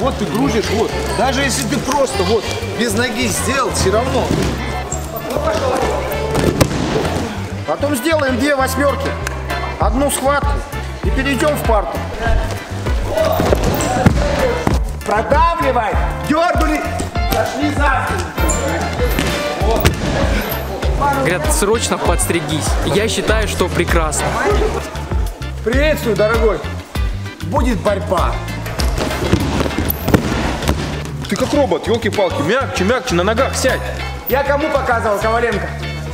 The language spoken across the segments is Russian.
Вот ты грузишь, вот. Даже если ты просто вот без ноги сделал, все равно. Потом сделаем 2 восьмерки, 1 схватку и перейдем в парту. Продавливай, дергали, зашли за спину. Говорят, срочно подстригись. Я считаю, что прекрасно. Приветствую, дорогой. Будет борьба. Ты как робот, елки-палки, мягче, мягче, на ногах сядь. Я кому показывал, Коваленко?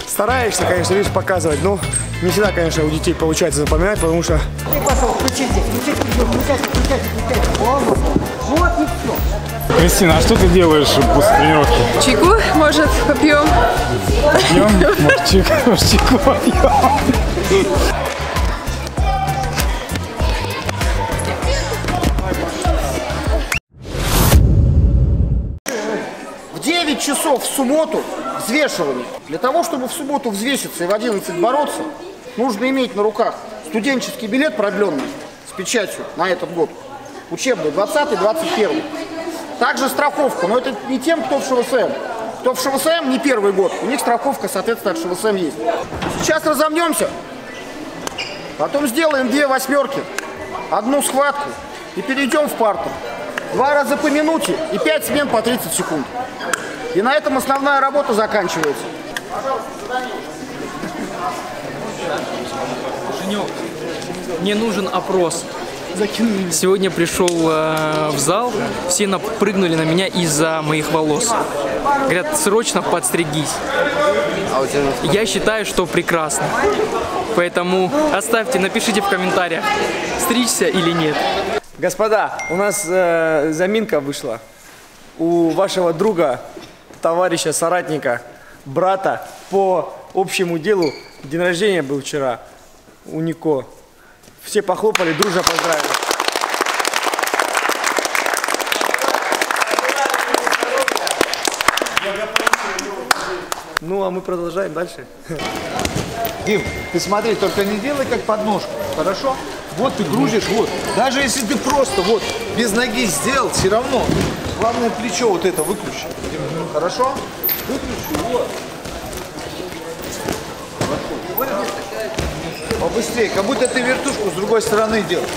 Стараешься, конечно, видишь, показывать, но не всегда, конечно, у детей получается запоминать, потому что... Ты пошел, включите. Вот и все. Кристина, а что ты делаешь после тренировки? Чайку, может, попьем? Попьем? Может, чайку попьем? В 9 часов в субботу взвешивание. Для того, чтобы в субботу взвеситься и в 11 бороться, нужно иметь на руках студенческий билет продленный с печатью на этот год. Учебный 20-21. Также страховка, но это не тем, кто в ШВСМ. Кто в ШВСМ не первый год, у них страховка, соответственно, от ШВСМ есть. Сейчас разомнемся, потом сделаем 2 восьмерки, 1 схватку и перейдем в парту. 2 раза по минуте и 5 смен по 30 секунд. И на этом основная работа заканчивается. Женек, мне нужен опрос. Сегодня пришел в зал, все напрыгнули на меня из-за моих волос. Говорят, срочно подстригись. Я считаю, что прекрасно. Поэтому оставьте, напишите в комментариях, стричься или нет. Господа, у нас заминка вышла. У вашего друга, товарища, соратника, брата по общему делу день рождения был вчера у Нико. Все похлопали, дружно поздравили. Ну, а мы продолжаем дальше. Дим, ты смотри, только не делай как подножку, хорошо? Вот ты грузишь, вот. Даже если ты просто вот без ноги сделал, все равно. Главное, плечо вот это выключи. Хорошо? Выключи, вот. Побыстрее, как будто ты вертушку с другой стороны делаешь.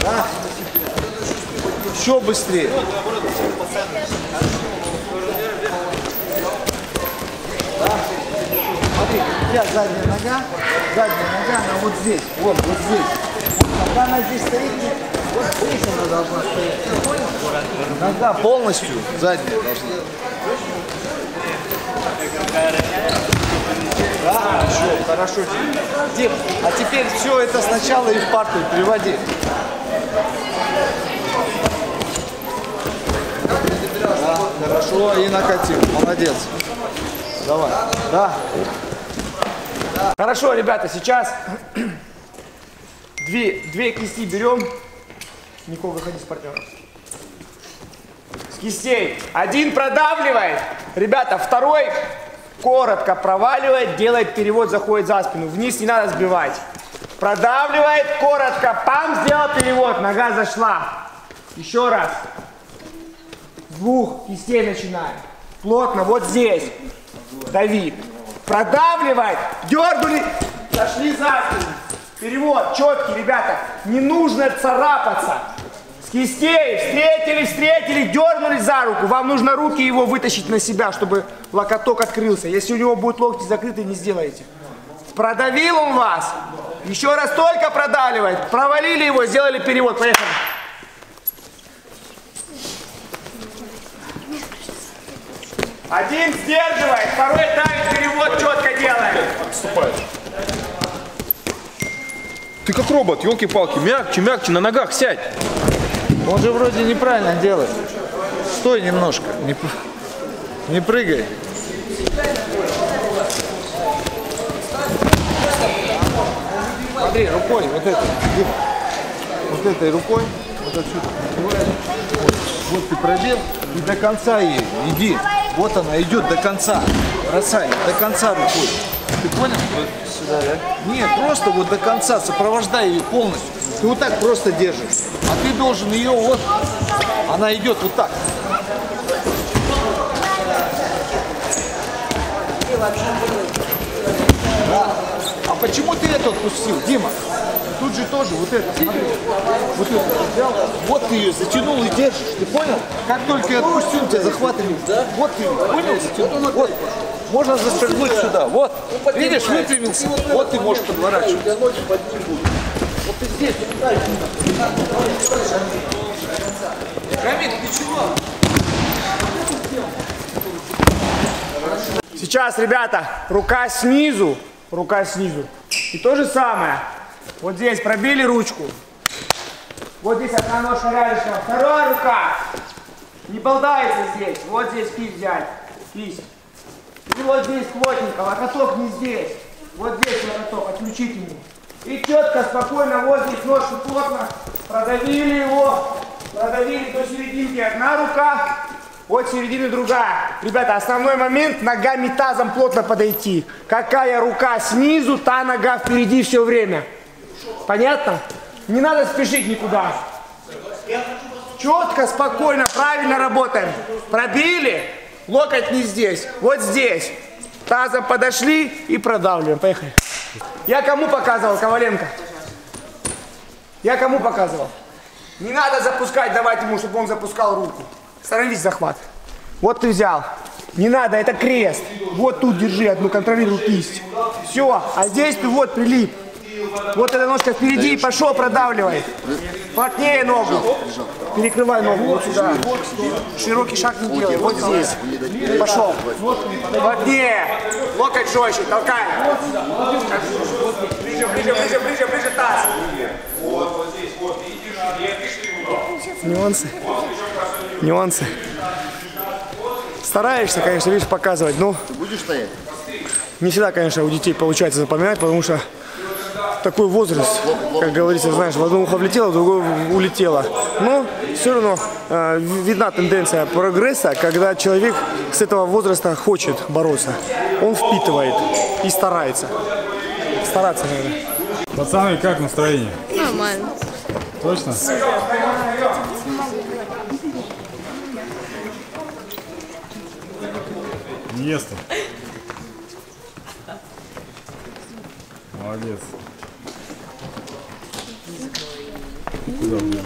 Да? Еще быстрее. Да. Смотри, у тебя задняя нога, она вот здесь, вот здесь. Когда она здесь стоит, вот здесь она должна стоять. Нога полностью задняя должна. Да, хорошо. Дим, а теперь все это сначала и в парту переводи. Да, хорошо, и накатил. Молодец. Давай. Да. Хорошо, ребята, сейчас две кисти берем. Нико, выходи с партнером. С кистей. 1 продавливает. Ребята, 2. Коротко проваливает, делает перевод, заходит за спину. Вниз не надо сбивать. Продавливает, коротко, пам, сделал перевод, нога зашла. Еще раз. С 2 кистей начинаем. Плотно, вот здесь. Дави. Продавливает, дергали, зашли за спину. Перевод четкий, ребята. Не нужно царапаться. С кистей встретили, дернули за руку. Вам нужно руки его вытащить на себя, чтобы локоток открылся. Если у него будут локти закрыты, не сделайте. Продавил он вас. Еще раз, только продавливает. Провалили его, сделали перевод. Поехали. Один сдерживает, 2 давит, перевод четко делает. Отступает. Ты как робот, елки-палки, мягче, на ногах сядь. Он же вроде неправильно делает. Стой немножко, не прыгай. Смотри, рукой, вот этой рукой, вот отсюда. Вот ты пробел и до конца ей, иди. Вот она идет до конца, бросай, до конца рукой. Ты понял? Сюда, да? Нет, просто вот до конца, сопровождай ее полностью. Ты вот так просто держишь. А ты должен ее вот... Она идет вот так. Да. А почему ты это отпустил, Дима? Тут же тоже вот это, смотри. Вот это взял. Вот ты ее затянул и держишь, ты понял? Как только я отпустил, тебя захватывали. Вот ты ее, понял, затянул. Вот. Можно зашагнуть сюда. Вот. Видишь, выпрямился. Вот ты можешь подворачивать. Вот ты здесь, не дай. Хамид, ты чего? Сейчас, ребята, рука снизу. Рука снизу. И то же самое. Вот здесь пробили ручку. Вот здесь одна ножка рядышком. Вторая рука. Не болтается здесь. Вот здесь кисть взять. Кисть. И вот здесь плотненько. Локоток не здесь. Вот здесь локоток. Отключите ему. И четко, спокойно, вот здесь ножку плотно. Продавили его. Продавили до серединки. Одна рука. От середины другая. Ребята, основной момент — ногами тазом плотно подойти. Какая рука снизу, та нога впереди все время. Понятно? Не надо спешить никуда. Четко, спокойно, правильно работаем. Пробили. Локоть не здесь. Вот здесь. Тазом подошли и продавливаем. Поехали. Я кому показывал, Коваленко? Я кому показывал? Не надо запускать, давать ему, чтобы он запускал руку. Становись захват. Вот ты взял. Не надо, это крест. Вот тут держи одну, контролируй кисть. Все, а здесь ты вот прилип. Вот эта ножка впереди, пошел, продавливай. Плотнее ногу. Перекрывай ногу вот сюда. Широкий шаг не делай, вот здесь. Пошел. Плотнее. Локоть жестче, толкай. Ближе, ближе, ближе, ближе, ближе таз. Вот здесь, вот видишь. Нюансы. Нюансы. Стараешься, конечно, видишь, показывать, но... Ты будешь стоять? Не всегда, конечно, у детей получается запоминать, потому что такой возраст, как говорится, знаешь, в одно ухо влетело, в другое улетело. Но все равно видна тенденция прогресса, когда человек с этого возраста хочет бороться. Он впитывает и старается. Стараться надо. Пацаны, как настроение? Нормально. Точно? Место. Молодец. Куда мне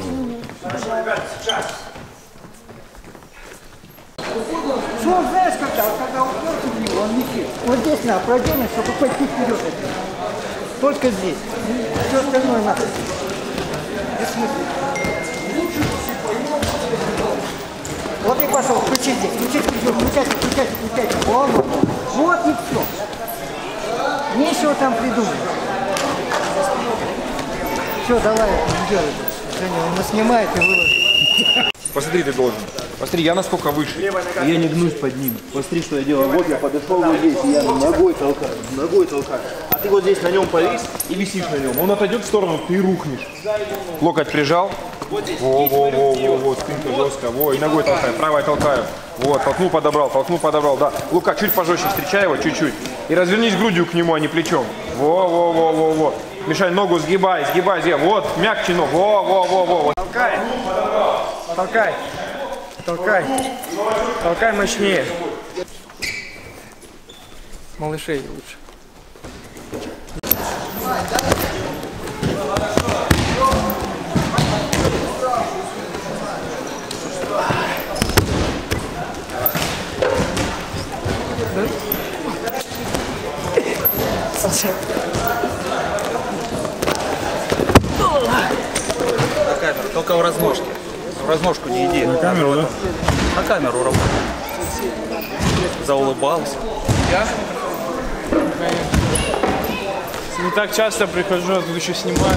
знаешь, когда уперся в него, он не хит. Вот здесь надо продернуть, чтобы пойти вперед. Только здесь. Все остальное надо. Без смысла. Лучше все поймем. Вот и пошел, включи здесь, включи, включайте, включайте, включайте. Вот и все. Нечего там придумать. Все, давай, делай. Женя, он снимает и выложит. Посмотри, ты должен. Посмотри, я насколько выше. Я не гнусь под ним. Посмотри, что я делаю. Вот я подошел вот здесь, я ногой толкаю, ногой толкаю. А ты вот здесь на нем повис и висишь на нем. Он отойдет в сторону, ты рухнешь. Локоть прижал. Во-во-во-во-во, спинка жестко. Во, и ногой толкаю, правой толкаю. Вот, толкнул, подобрал, да. Лука, чуть пожестче встречай его, чуть-чуть. И развернись грудью к нему, а не плечом. Во-во-во-во-во. Мишань, ногу сгибай, сгибай, сгибай. Вот, мягче ногу. Во-во-во-во. Толкай. Толкай. Толкай. Толкай мощнее. Малышей лучше. На камеру, только в разножке. В разножку не иди. На камеру, да? На камеру работай. Заулыбался. Я? Не так часто прихожу, а тут еще снимаю.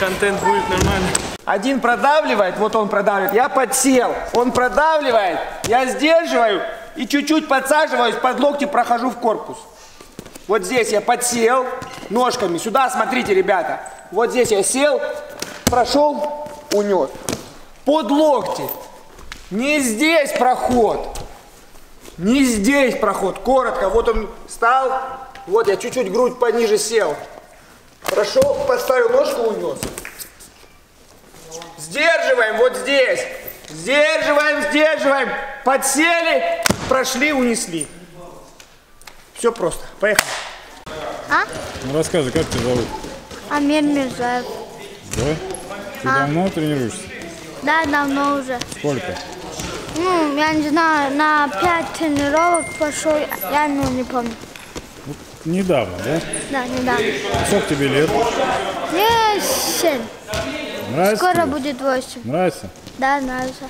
Контент будет нормально. Один продавливает, вот он продавливает, я подсел, он продавливает, я сдерживаю и чуть-чуть подсаживаюсь, под локти прохожу в корпус. Вот здесь я подсел ножками, сюда смотрите, ребята, вот здесь я сел, прошел, унес. Под локти, не здесь проход, Не здесь проход, коротко. Вот он встал, вот я чуть-чуть грудь пониже сел. Прошел, поставил ножку, унес. Сдерживаем вот здесь. Сдерживаем, сдерживаем. Подсели, прошли, унесли. Все просто. Поехали. А? Ну, рассказывай, как тебя зовут? Амир Мизаев. Да? Ты давно тренируешься? Да, давно уже. Сколько? Ну, я не знаю, на 5 тренировок пошел, я не помню. Недавно, да? Да, недавно. Сколько тебе лет? Мне 7. Нравится? Скоро тебе? Будет 8. Нравится? Да, нравится.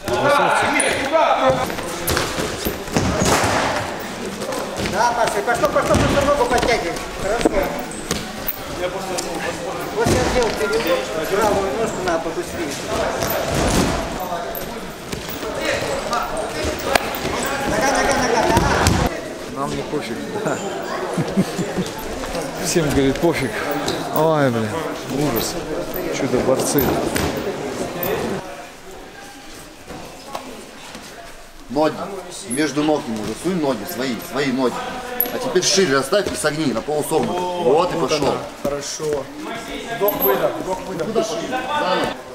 Да, пошли, пошел, ногу подтягивай. Хорошо. Вот я сделал перевод, правую ножку надо побыстрее. Нога. Нам не пофиг. Всем, говорит, пофиг. Ой, блин, ужас. Чудо-борцы. Ноги. Между ног не может. Суй ноги, свои ноги. А теперь шире оставь и согни на полусогнутый. Вот и пошел. Хорошо. Вдох-выдох.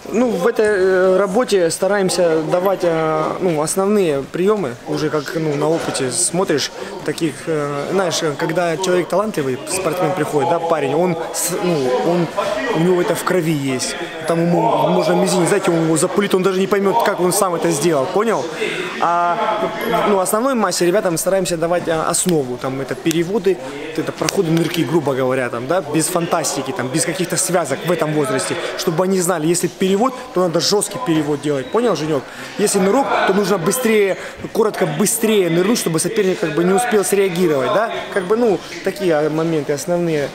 Ну, в этой работе стараемся давать основные приемы, уже как на опыте смотришь, таких, знаешь, когда человек талантливый, спортсмен приходит, да, парень, у него это в крови есть, там ему можно мизинец, знаете, он его запулит, он даже не поймет, как он сам это сделал, понял? Основной массе ребятам стараемся давать основу, там, это переводы, это проходы нырки, грубо говоря, там, да, без фантастики, там, без каких-то связок в этом возрасте, чтобы они знали, если перевод, то надо жесткий перевод делать. Понял, Женек? Если нырок, то нужно быстрее, коротко быстрее нырнуть, чтобы соперник как бы не успел среагировать, да? Как бы, такие моменты основные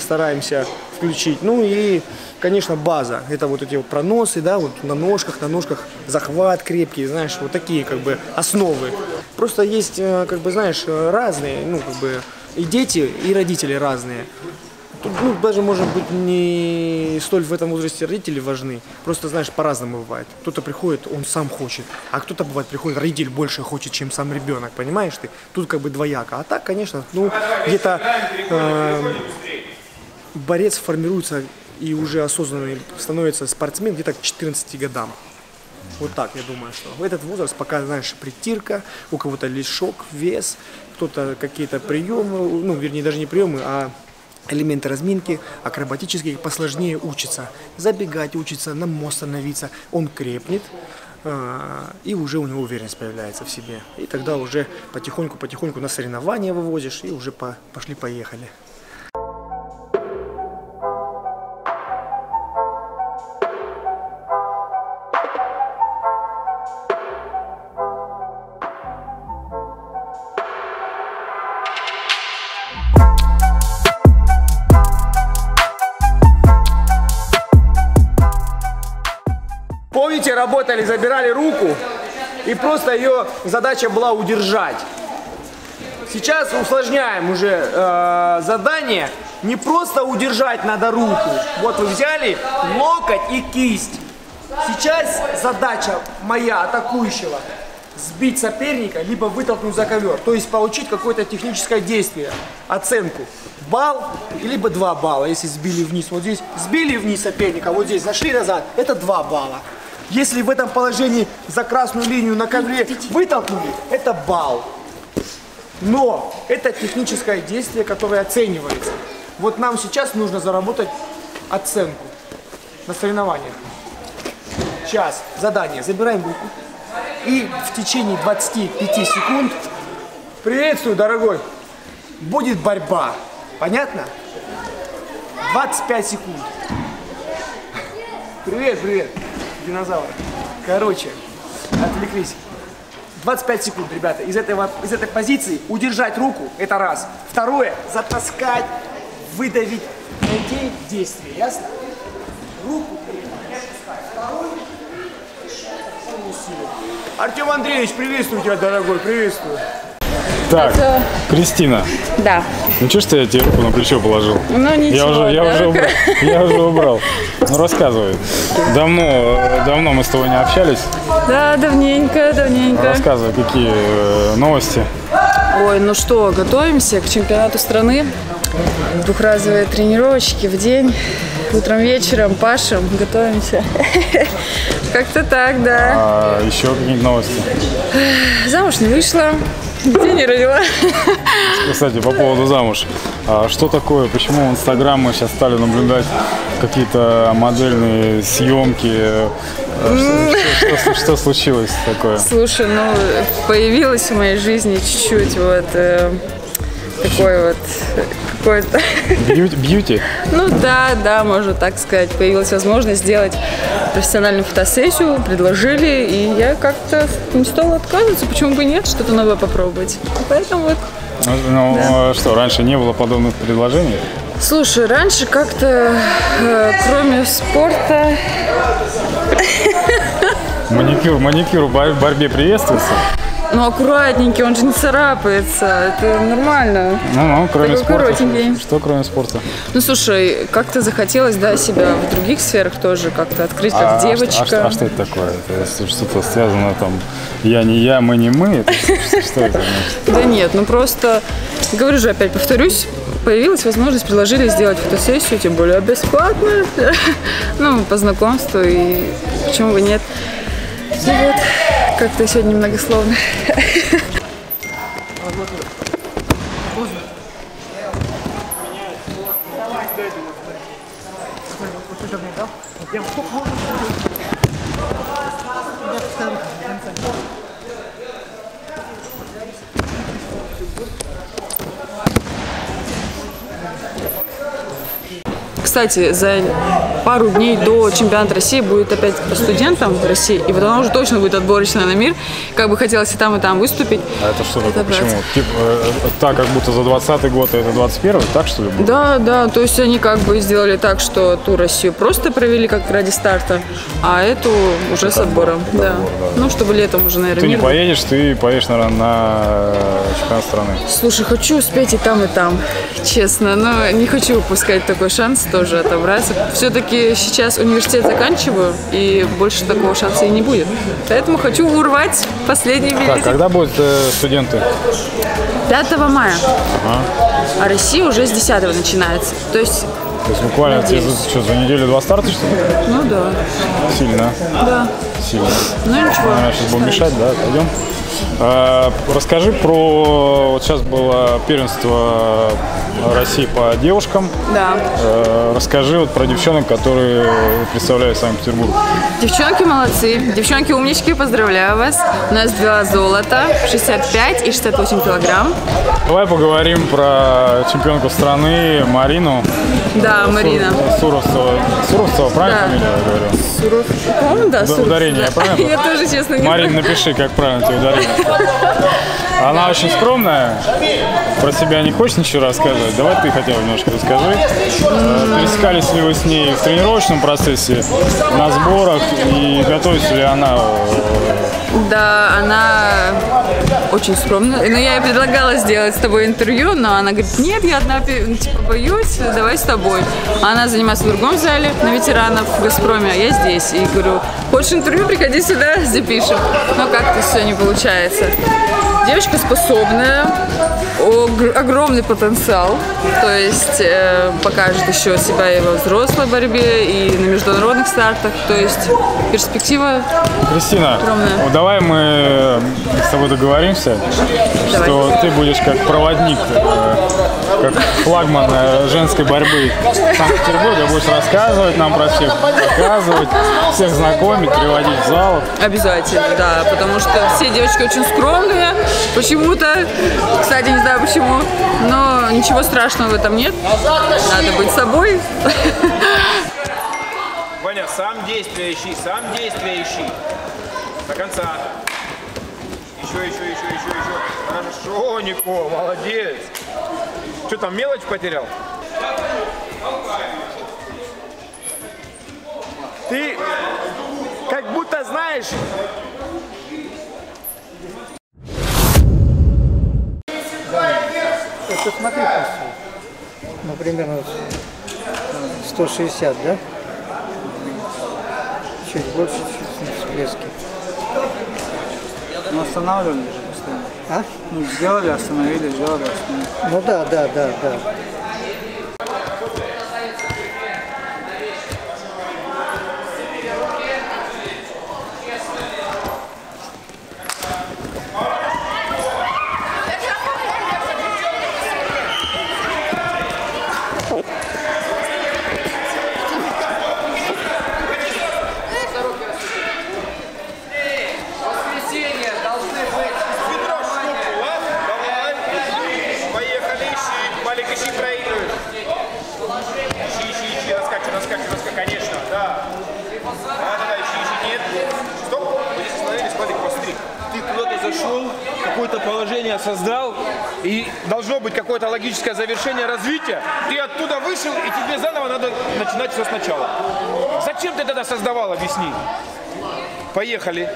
стараемся включить. Ну и, конечно, база. Это вот эти вот проносы, да, вот на ножках, захват крепкий, знаешь, вот такие как бы основы. Просто есть, как бы, знаешь, разные, и дети, и родители разные. Тут, даже, может быть, не столь в этом возрасте родители важны. Просто, знаешь, по-разному бывает. Кто-то приходит, он сам хочет. А кто-то, бывает, приходит, родитель больше хочет, чем сам ребенок. Понимаешь ты? Тут как бы двояко. А так, конечно, где-то борец формируется и уже осознанный становится спортсмен где-то к 14 годам. Вот так, я думаю, что в этот возраст пока, знаешь, притирка, у кого-то лишок, вес, кто-то какие-то приемы, вернее, даже не приемы, а... элементы разминки, акробатические, посложнее учится. Забегать учится, на мост становиться. Он крепнет, и уже у него уверенность появляется в себе. И тогда уже потихоньку на соревнования вывозишь, и уже пошли-поехали. Работали, забирали руку, и просто ее задача была удержать. Сейчас усложняем уже задание. Не просто удержать надо руку. Вот вы взяли локоть и кисть. Сейчас задача моя, атакующего, сбить соперника, либо вытолкнуть за ковер. То есть получить какое-то техническое действие, оценку. Балл, либо 2 балла, если сбили вниз. Вот здесь сбили вниз соперника, вот здесь зашли назад, это 2 балла. Если в этом положении за красную линию на ковре вытолкнули, это балл. Но это техническое действие, которое оценивается. Вот нам сейчас нужно заработать оценку на соревнованиях. Сейчас задание. Забираем руку. И в течение 25 секунд, приветствую, дорогой, будет борьба. Понятно? 25 секунд. Привет, привет. Динозавры. Короче, отвлеклись. 25 секунд, ребята. Из этой позиции удержать руку, это раз. Второе, затаскать, выдавить, найти действие, ясно? Руку не отпускать. Второе, полную силу. Артём Андреевич, приветствую тебя, дорогой, приветствую. Так, это... Кристина. Да. Ну что, я тебе руку на плечо положил? Ну ничего. Я уже убрал. Ну, рассказывай. Давно мы с тобой не общались. Да, давненько, давненько. Рассказывай, какие новости. Ой, ну что, готовимся к чемпионату страны. Двухразовые тренировочки в день. Утром, вечером пашем, готовимся. Как-то так, да. А еще какие-нибудь новости? Замуж не вышла, детей не родила. Кстати, по поводу замуж. Что такое, почему в Инстаграм мы сейчас стали наблюдать какие-то модельные съемки? Что случилось такое? Слушай, ну, появилось в моей жизни чуть-чуть вот... Такой вот, какой-то... Бьюти? Ну да, да, можно так сказать. Появилась возможность сделать профессиональную фотосессию, предложили, и я как-то не стала отказываться. Почему бы нет, что-то новое попробовать. Поэтому вот... Ну да. Что, раньше не было подобных предложений? Слушай, раньше как-то, кроме спорта... Маникюр в борьбе приветствуется? Ну, аккуратненький, он же не царапается, это нормально. Ну, кроме спорта. Что кроме спорта? Ну, слушай, как-то захотелось, да, себя в других сферах тоже как-то открыть, как девочка. А что это такое? Что-то связано там, я не я, мы не мы? Что это? Да нет, ну просто, говорю же, опять повторюсь, появилась возможность, предложили сделать фотосессию, тем более бесплатно, ну, по знакомству, и почему бы нет. Ну вот, как-то сегодня многословно. Кстати, за пару дней до чемпионата России будет опять по студентам в России, и вот она уже точно будет отборочная на мир. Как бы хотелось и там выступить. А это что такое? Почему? Типа, так, как будто за 20-й год, а это 21-й, так что ли? Будет? Да, да, то есть они как бы сделали так, что ту Россию просто провели как ради старта, а эту уже это с отбором. Да. Ну, чтобы летом уже, наверное, ты не поедешь, ты поедешь, наверное, на чемпионат страны. Слушай, хочу успеть и там, честно, но не хочу упускать такой шанс тоже отобраться. Все-таки сейчас университет заканчиваю, и больше такого шанса и не будет. Поэтому хочу урвать последний билет. Так, когда будут студенты? 5 мая. Ага. А Россия уже с 10 начинается. То есть буквально что, за неделю 2 старта, что ли? Ну да. Сильно. Да. Сильно. Ну ничего. Наверное, сейчас будем мешать, да? Пойдем. Расскажи про... Вот сейчас было первенство России по девушкам. Да. Расскажи вот про девчонок, которые представляют Санкт-Петербург. Девчонки молодцы. Девчонки умнички, поздравляю вас. У нас 2 золота, 65 и 68 килограмм. Давай поговорим про чемпионку страны Марину. Да, Марина. Суровцева, правильно фамилия, я говорю? Суровцева, да, Суровцева. Ударение, я правильно? Я тоже, честно, не знаю. Марин, напиши, как правильно тебе ударение. Она очень скромная, про себя не хочешь ничего рассказывать? Давай ты хотя бы немножко расскажи. Пересекались ли вы с ней в тренировочном процессе, на сборах, и готовится ли она? Да, она очень скромная. Но я ей предлагала сделать с тобой интервью, но она говорит, нет, я одна типа, боюсь, давай с тобой. Она занимается в другом зале, на ветеранов в Газпроме, а я здесь. И говорю, хочешь интервью, приходи сюда, запишем. Но как-то все не получается. Девочка способная, огромный потенциал, то есть покажет еще себя и во взрослой борьбе, и на международных стартах, то есть перспектива Кристина, огромная. Давай мы с тобой договоримся, давай. Что ты будешь как проводник, как флагман женской борьбы Санкт-Петербурга, будешь рассказывать нам про всех, показывать, всех знакомить, приводить в зал. Обязательно, да, потому что все девочки очень скромные, почему-то, кстати, не знаю почему, но ничего страшного в этом нет, надо быть собой. Ваня, сам действие ищи, до конца. Еще. Хорошо, Нико, молодец. Что там, мелочь потерял? Ты как будто знаешь. Это смотри, например, 160, да? чуть больше, чуть всплески. Ну, останавливали же постоянно. А? Ну, сделали, остановили, сделали, остановили. Ну да. Какое-то положение создал, и должно быть какое-то логическое завершение развития. Ты оттуда вышел, и тебе заново надо начинать все сначала. Зачем ты тогда создавал, объясни. Поехали.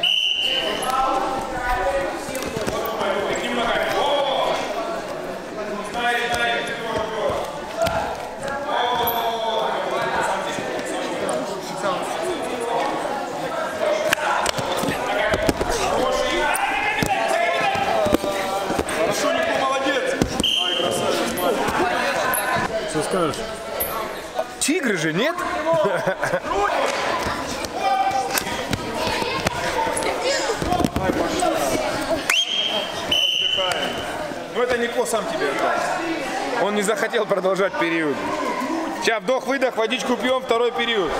Тигры же, нет? Ну это Нико сам тебе отдал. Он не захотел продолжать период. Сейчас вдох-выдох, водичку пьем, второй период.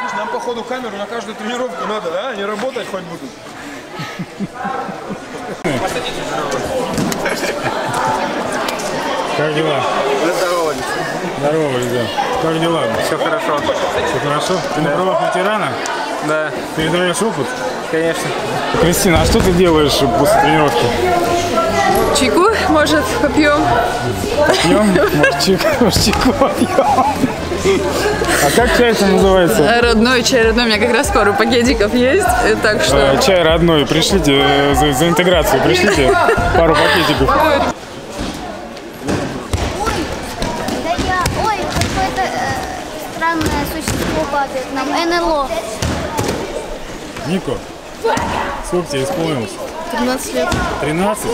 Слушай, нам походу камеру на каждую тренировку надо, да? Они работать хоть будут. Как дела? Здорово. Здорово, ребят. Как дела? Все хорошо. Все хорошо? Ты на правах ветерана? Да. Передаешь опыт? Конечно. Кристина, а что ты делаешь после тренировки? Чайку, может, попьем? Попьем? Может, чайку попьем? А как чай это называется? Родной чай, родной. У меня как раз пару пакетиков есть, так что... Чай родной, пришлите, за интеграцию пришлите пару пакетиков. Ой, какое-то странное существо падает нам, НЛО. Нико, сколько тебе исполнилось? 13 лет. 13?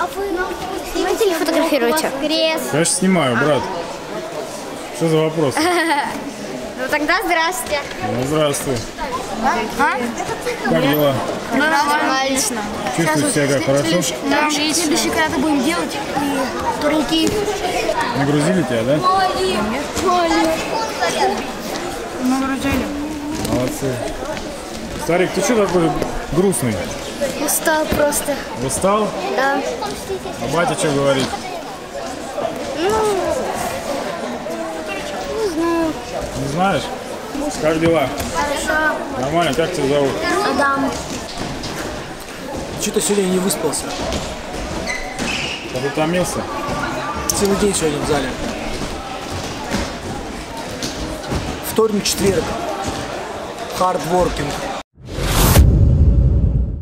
А вы нам снимаете или фотографируете? Конечно, снимаю, брат. Что за вопрос? Ну тогда здравствуйте. Ну здравствуй. Как дела? Нормально. Чувствуешь себя как, хорошо? Да, следующий когда-то будем делать турники. Нагрузили тебя, да? Нагрузили. Молодцы. Старик, ты что такой грустный? Устал просто. Устал? Да. А батя что говорит? Ну, не знаю. Не знаешь? Как дела? Хорошо. Нормально, как тебя зовут? Адам. Что-то сегодня не выспался. Подутомился? Целый день сегодня в зале. Вторник, четверг. Хардворкинг.